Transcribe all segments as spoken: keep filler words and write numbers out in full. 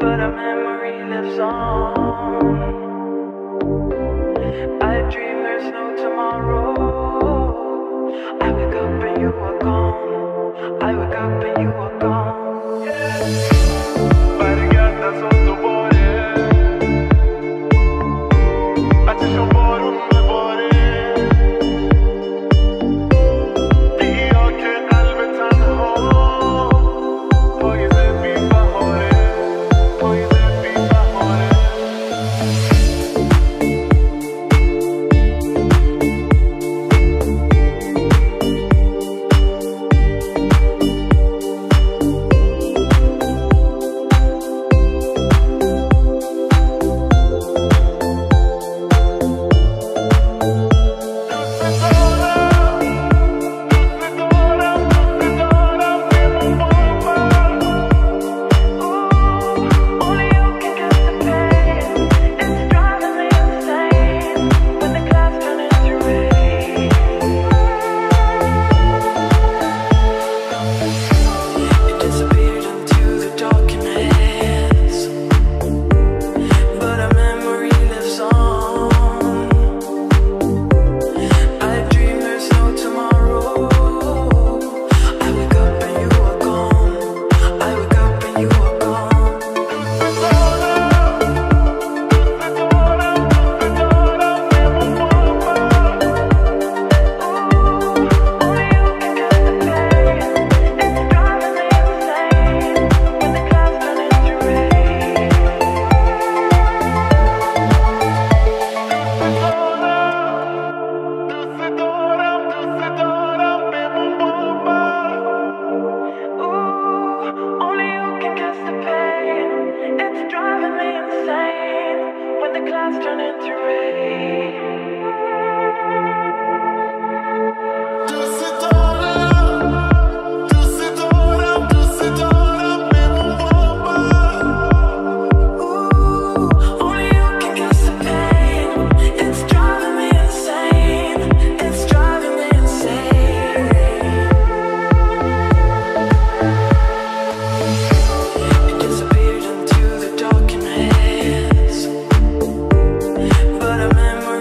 But a memory lives on. I dream there's no tomorrow. I wake up and you are gone. I wake up and you are gone. Yeah. Turn into rain. But a memory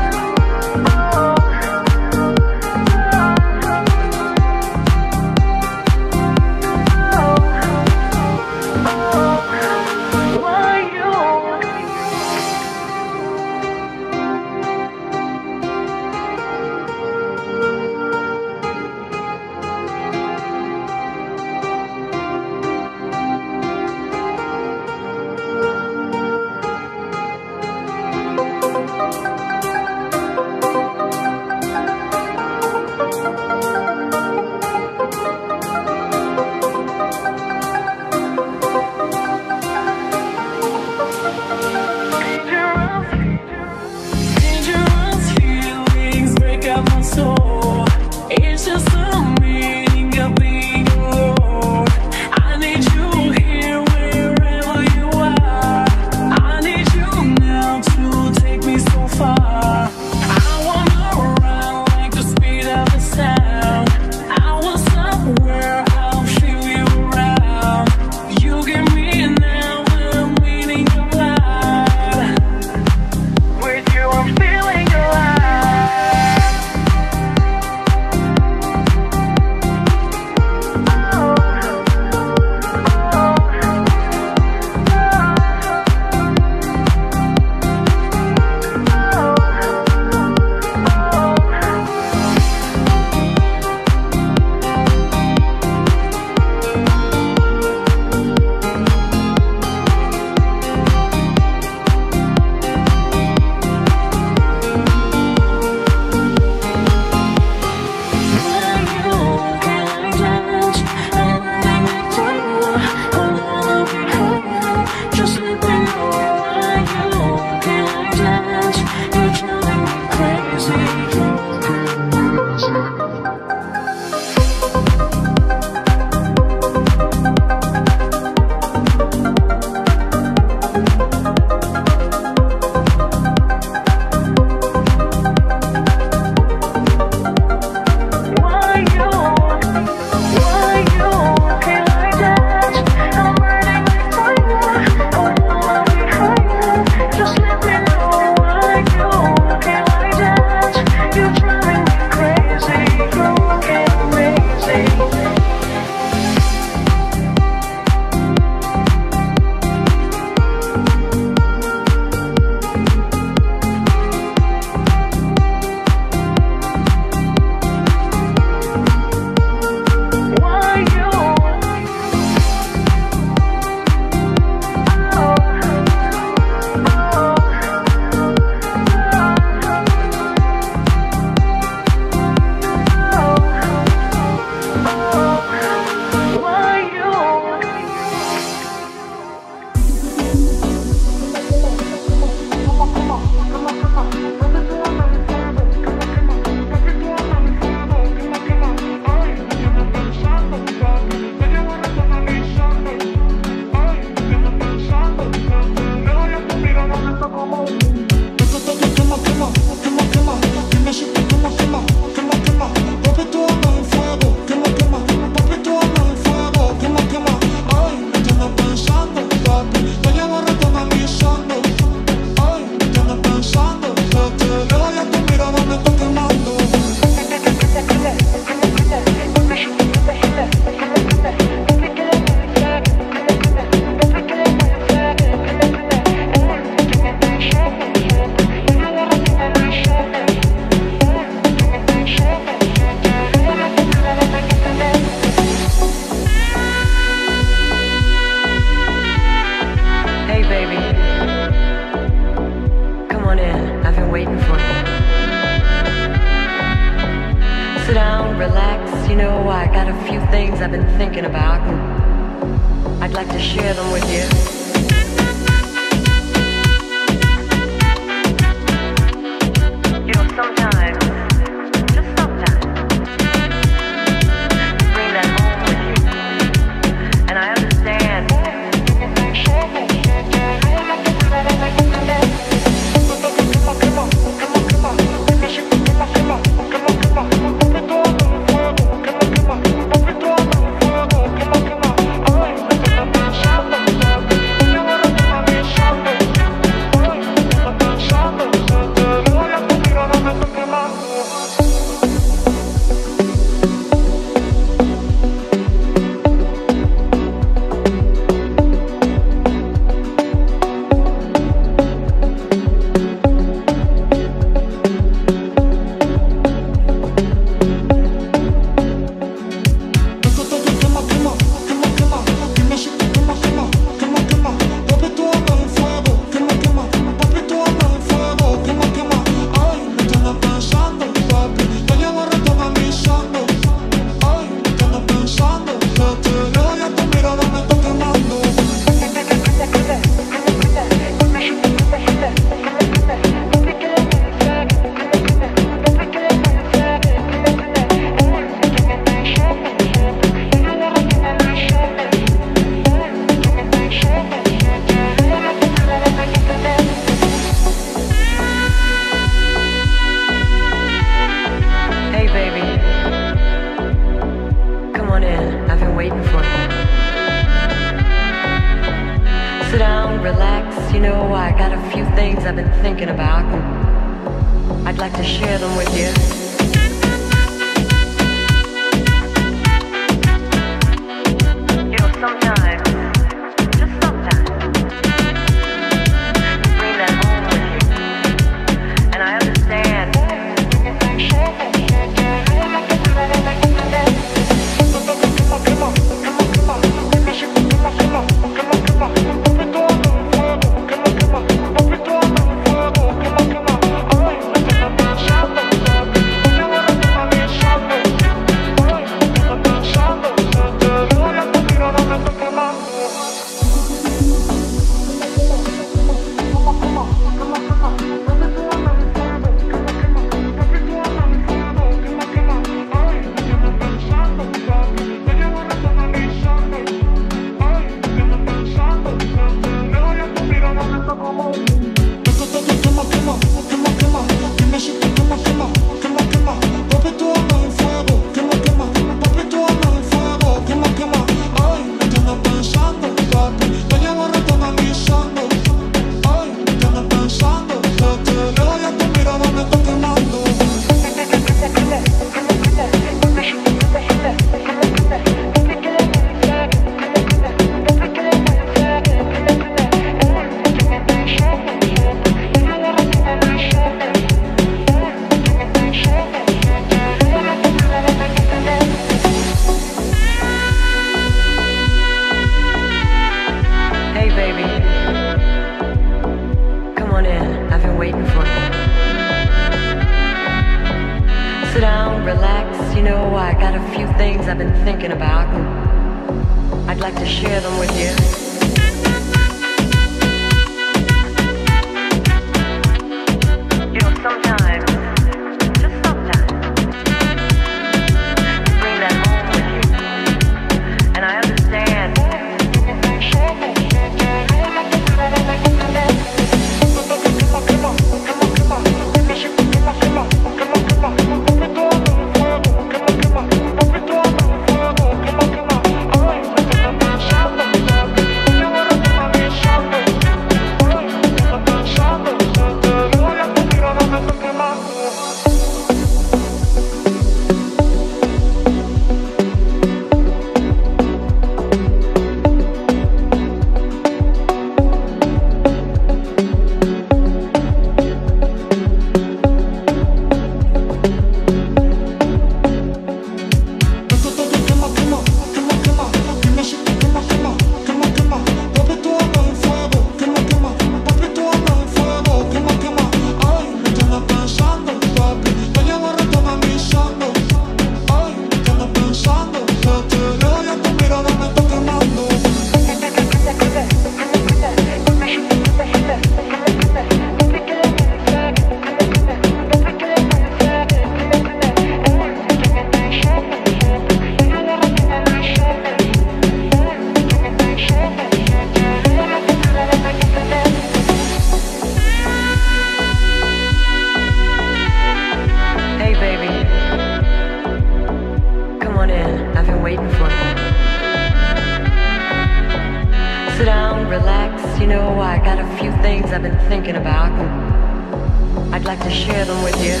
things I've been thinking about, and I'd like to share them with you. Girl.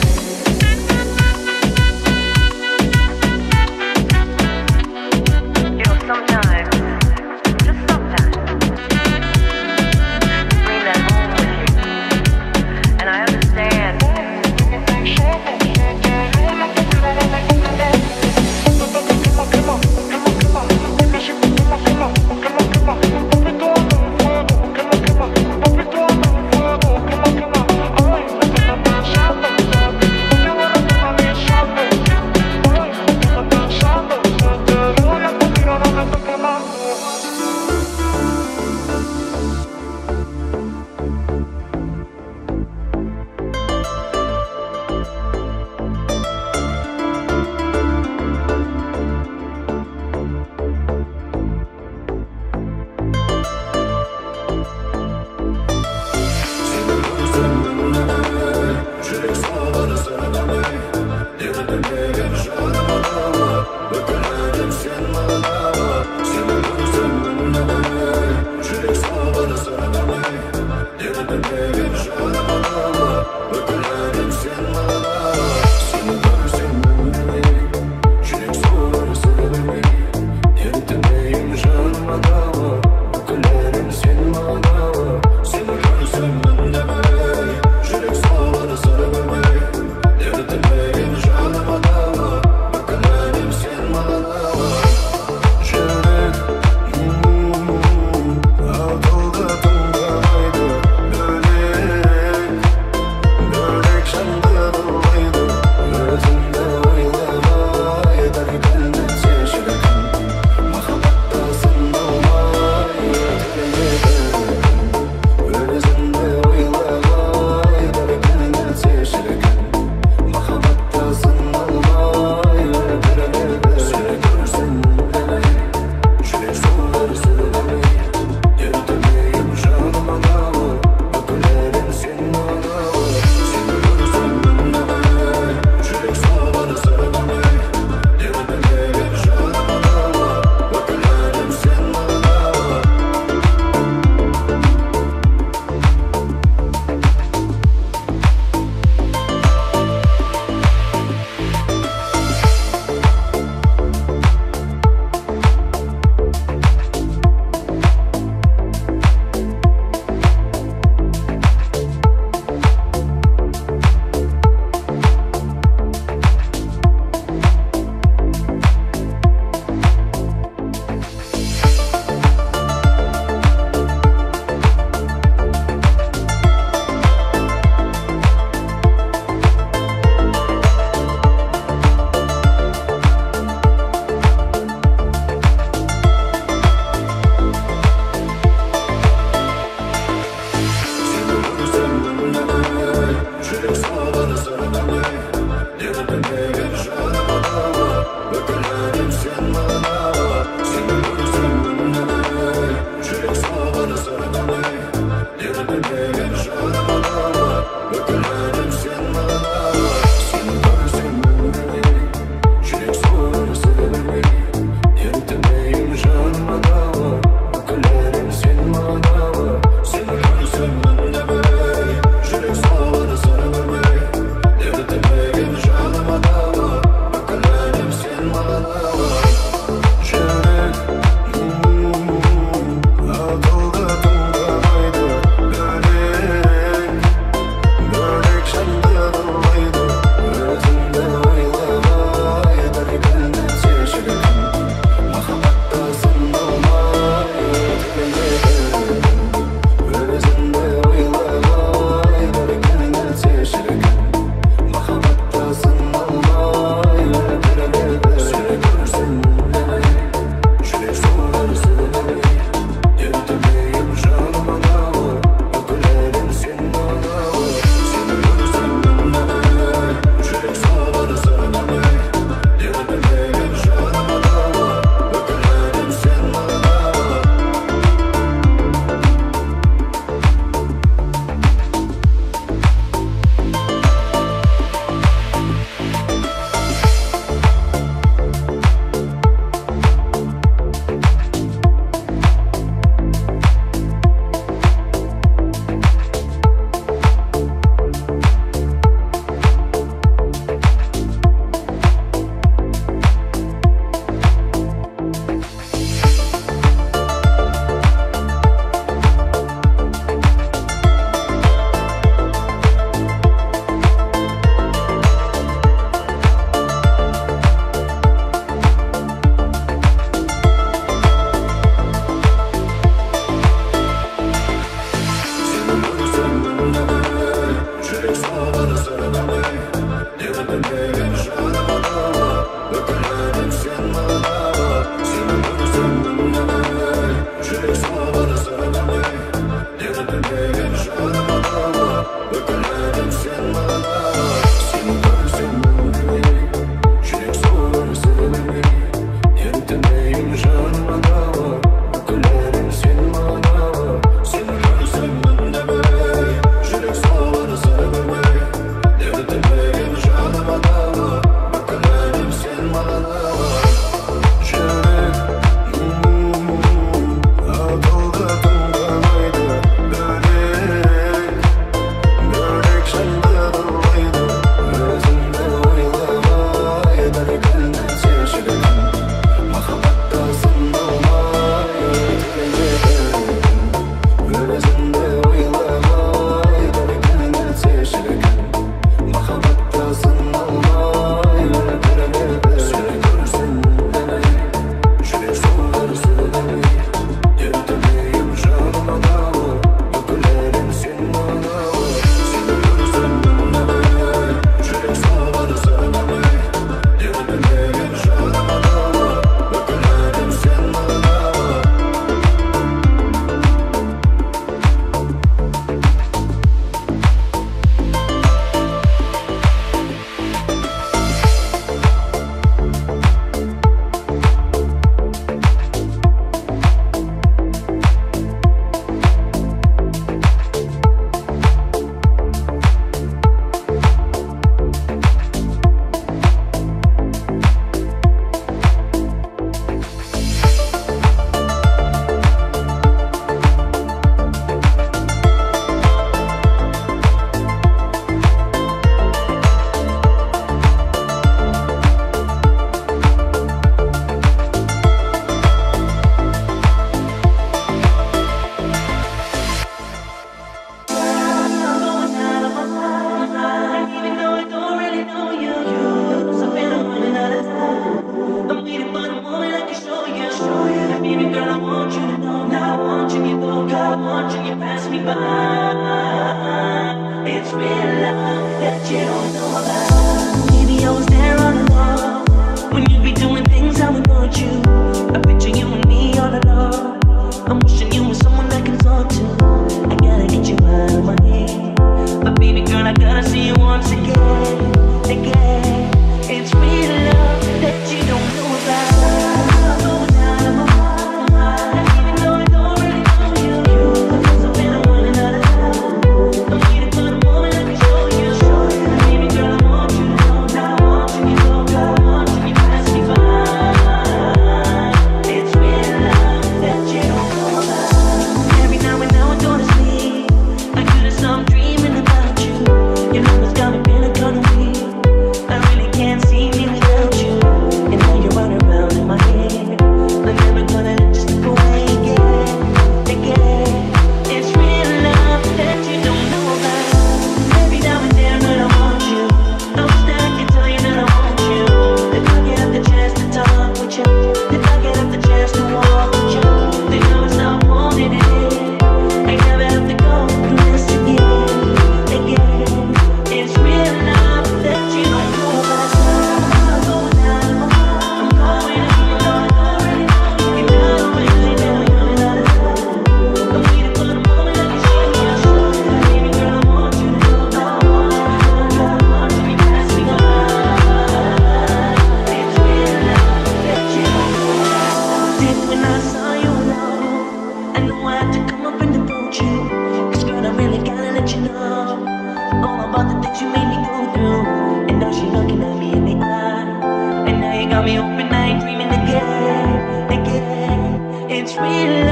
Again, again, it's real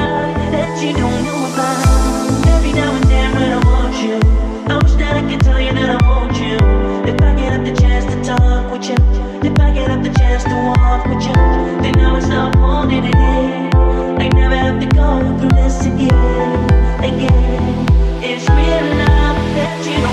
love that you